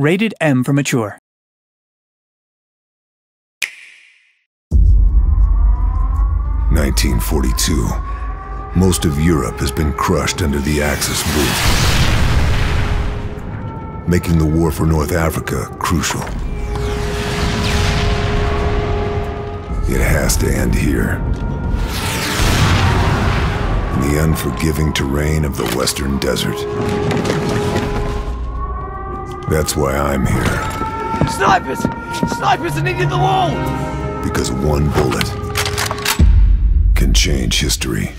Rated M for mature. "1942. Most of Europe has been crushed under the Axis boot, making the war for North Africa crucial. It has to end here, in the unforgiving terrain of the Western Desert. That's why I'm here." "Snipers! Snipers are needing the wall!" "Because one bullet can change history."